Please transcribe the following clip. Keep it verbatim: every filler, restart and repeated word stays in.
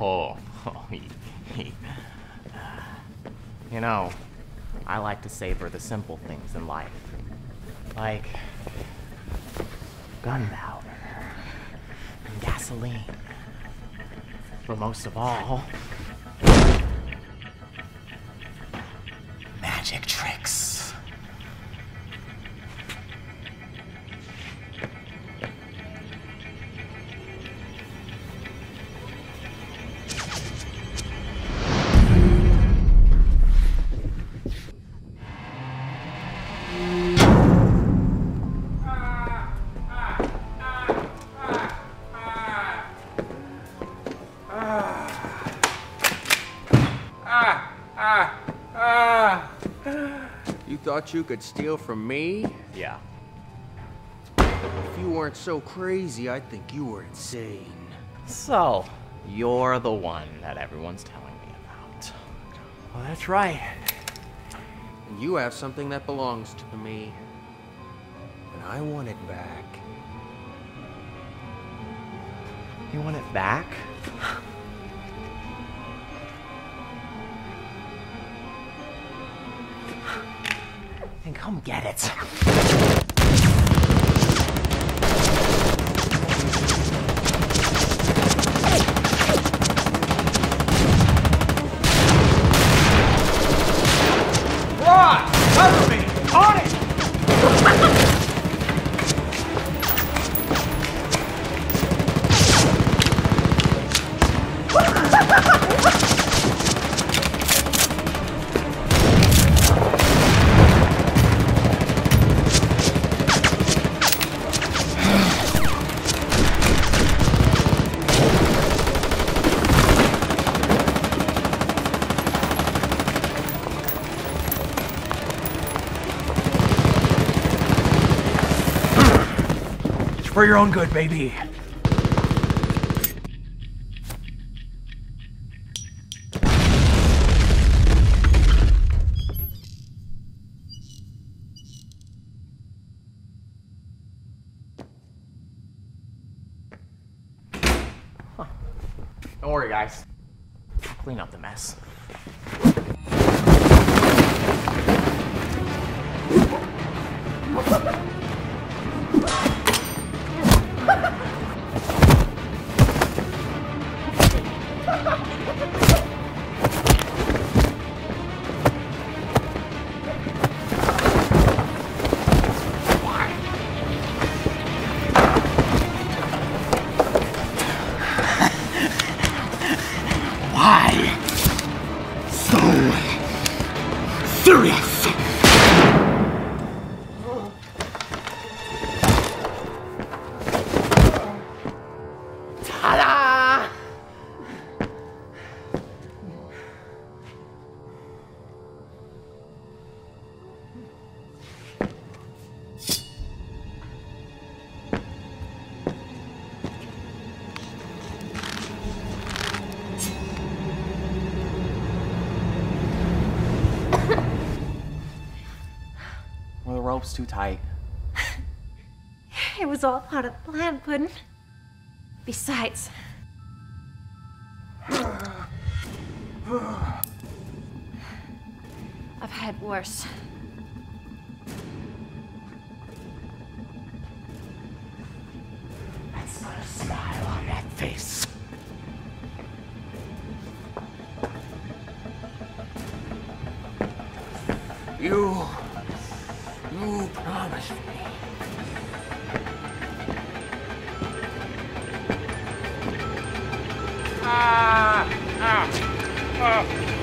Oh, oh he, he. You know, I like to savor the simple things in life. Like gunpowder and gasoline. But most of all, magic tricks. Thought you could steal from me? Yeah. If you weren't so crazy, I'd think you were insane. So, you're the one that everyone's telling me about. Well, that's right. And you have something that belongs to me. And I want it back. You want it back? And come get it. Rod, cover me! On it! For your own good, baby. Huh. Don't worry, guys. I'll clean up the mess. Rope's too tight. It was all part of the plan, Puddin'. Besides... I've had worse. That's not a smile on that face. You... You promised me. Ah! Ah! Ah!